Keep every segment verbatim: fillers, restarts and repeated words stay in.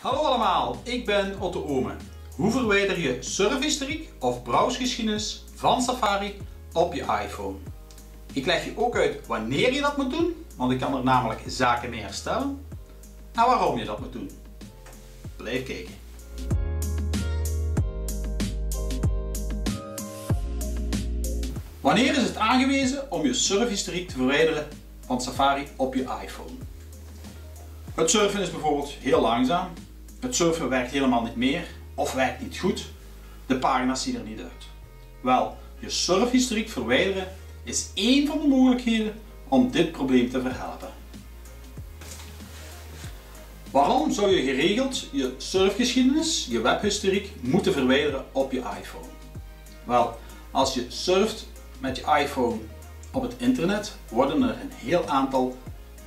Hallo allemaal, ik ben Otto Oome. Hoe verwijder je surfhistoriek of browsegeschiedenis van Safari op je iPhone? Ik leg je ook uit wanneer je dat moet doen, want ik kan er namelijk zaken mee herstellen. En waarom je dat moet doen. Blijf kijken. Wanneer is het aangewezen om je surfhistoriek te verwijderen van Safari op je iPhone? Het surfen is bijvoorbeeld heel langzaam. Het surfen werkt helemaal niet meer of werkt niet goed. De pagina's zien er niet uit. Wel, je surfhistoriek verwijderen is één van de mogelijkheden om dit probleem te verhelpen. Waarom zou je geregeld je surfgeschiedenis, je webhistoriek, moeten verwijderen op je iPhone? Wel, als je surft met je iPhone op het internet, worden er een heel aantal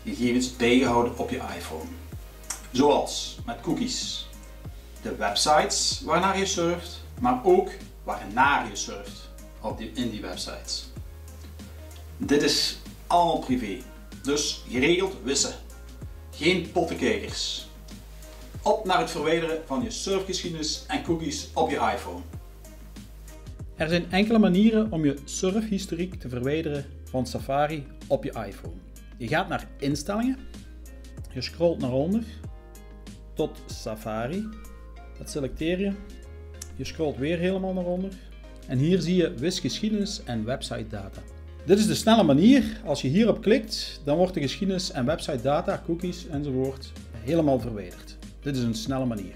gegevens bijgehouden op je iPhone. Zoals met cookies, de websites waarnaar je surft, maar ook waarnaar je surft op die, in die websites. Dit is allemaal privé, dus geregeld wissen. Geen pottenkijkers. Op naar het verwijderen van je surfgeschiedenis en cookies op je iPhone. Er zijn enkele manieren om je surfhistoriek te verwijderen van Safari op je iPhone. Je gaat naar instellingen, je scrolt naar onder tot Safari, dat selecteer je, je scrolt weer helemaal naar onder en hier zie je wis geschiedenis en website data. Dit is de snelle manier. Als je hierop klikt, dan wordt de geschiedenis en website data, cookies enzovoort helemaal verwijderd. Dit is een snelle manier.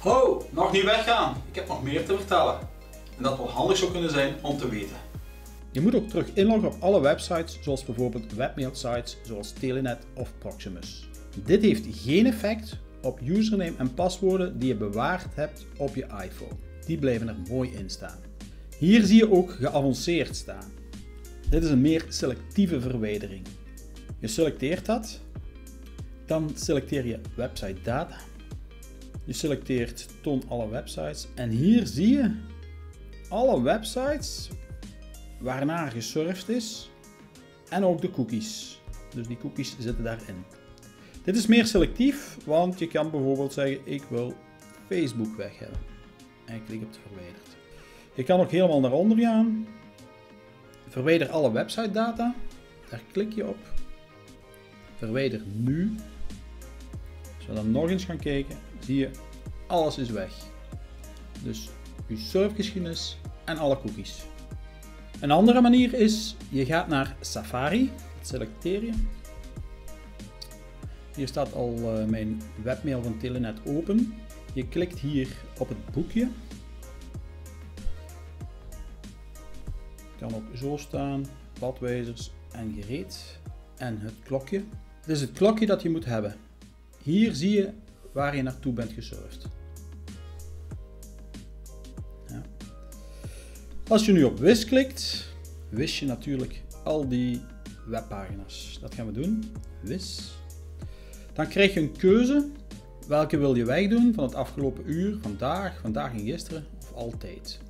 Ho, nog niet weggaan. Ik heb nog meer te vertellen. En dat wel handig zou kunnen zijn om te weten. Je moet ook terug inloggen op alle websites, zoals bijvoorbeeld webmailsites zoals Telenet of Proximus. Dit heeft geen effect op username en paswoorden die je bewaard hebt op je iPhone. Die blijven er mooi in staan. Hier zie je ook geavanceerd staan. Dit is een meer selectieve verwijdering. Je selecteert dat, dan selecteer je website data. Je selecteert toon alle websites en hier zie je alle websites waarnaar gesurfd is en ook de cookies. Dus die cookies zitten daarin. Dit is meer selectief, want je kan bijvoorbeeld zeggen ik wil Facebook weg hebben. En ik klik op verwijderd. Je kan ook helemaal naar onder gaan. Verwijder alle website data, daar klik je op, verwijder nu. Als we dan nog eens gaan kijken, zie je alles is weg. Dus je surfgeschiedenis en alle cookies. Een andere manier is, je gaat naar Safari, selecteer je. Hier staat al mijn webmail van Telenet open. Je klikt hier op het boekje. Kan ook zo staan, padwijzers en gereed en het klokje. Dit is het klokje dat je moet hebben. Hier zie je waar je naartoe bent gesurfd. Ja. Als je nu op wis klikt, wis je natuurlijk al die webpagina's. Dat gaan we doen, wis. Dan krijg je een keuze, welke wil je wegdoen van het afgelopen uur, vandaag, vandaag en gisteren of altijd.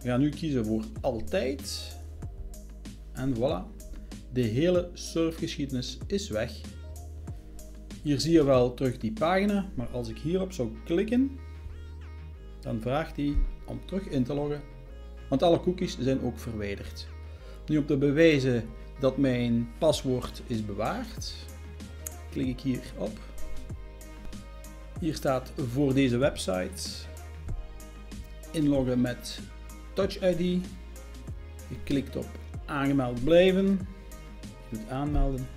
We gaan nu kiezen voor altijd. En voilà. De hele surfgeschiedenis is weg. Hier zie je wel terug die pagina. Maar als ik hierop zou klikken, dan vraagt hij om terug in te loggen. Want alle cookies zijn ook verwijderd. Nu om te bewijzen dat mijn paswoord is bewaard, klik ik hier op. Hier staat voor deze website inloggen met Touch I D, je klikt op aangemeld blijven, je doet aanmelden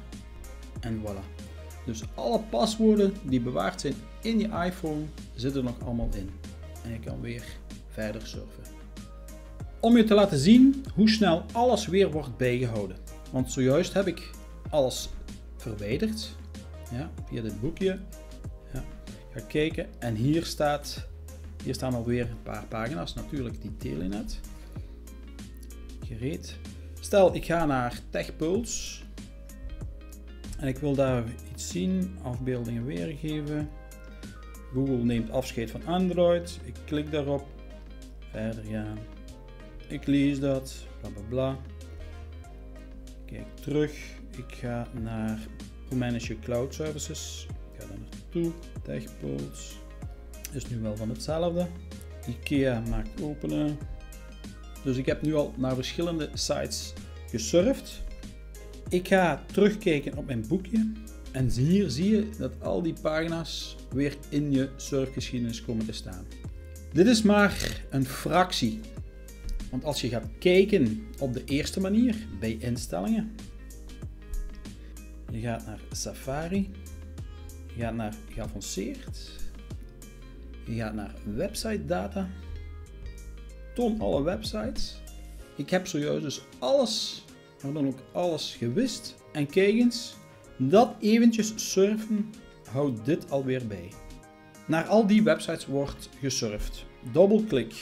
en voilà. Dus alle paswoorden die bewaard zijn in je iPhone zitten er nog allemaal in. En je kan weer verder surfen. Om je te laten zien hoe snel alles weer wordt bijgehouden. Want zojuist heb ik alles verwijderd, ja, via dit boekje. Ja, ga kijken en hier staat... Hier staan alweer een paar pagina's, natuurlijk die Telenet. Gereed. Stel, ik ga naar TechPulse. En ik wil daar iets zien, afbeeldingen weergeven. Google neemt afscheid van Android. Ik klik daarop. Verder gaan. Ik lees dat. Bla bla bla. Kijk terug. Ik ga naar Hoe manage je cloud services. Ik ga daar naartoe. toe. TechPulse is nu wel van hetzelfde. Ikea maakt openen. Dus ik heb nu al naar verschillende sites gesurfd. Ik ga terugkijken op mijn boekje. En hier zie je dat al die pagina's weer in je surfgeschiedenis komen te staan. Dit is maar een fractie. Want als je gaat kijken op de eerste manier, bij instellingen. Je gaat naar Safari. Je gaat naar geavanceerd. Je gaat naar website data. Toon alle websites. Ik heb zojuist dus alles, maar dan ook alles gewist. En kijk eens, dat eventjes surfen houdt dit alweer bij. Naar al die websites wordt gesurfd. Dubbelklik.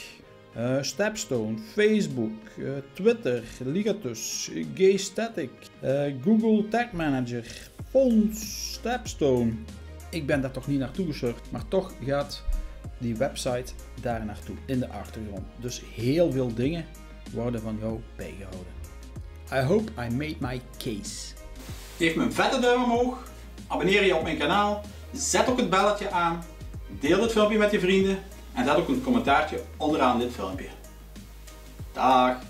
Uh, StepStone, Facebook, uh, Twitter, Ligatus, uh, Geostatic, uh, Google Tag Manager, Fonds, StepStone. Ik ben daar toch niet naartoe gesurfd, maar toch gaat die website daar naartoe in de achtergrond. Dus heel veel dingen worden van jou bijgehouden. I hope I made my case. Geef me een vette duim omhoog, abonneer je op mijn kanaal, zet ook het belletje aan, deel het filmpje met je vrienden. En laat ook een commentaartje onderaan dit filmpje. Daag!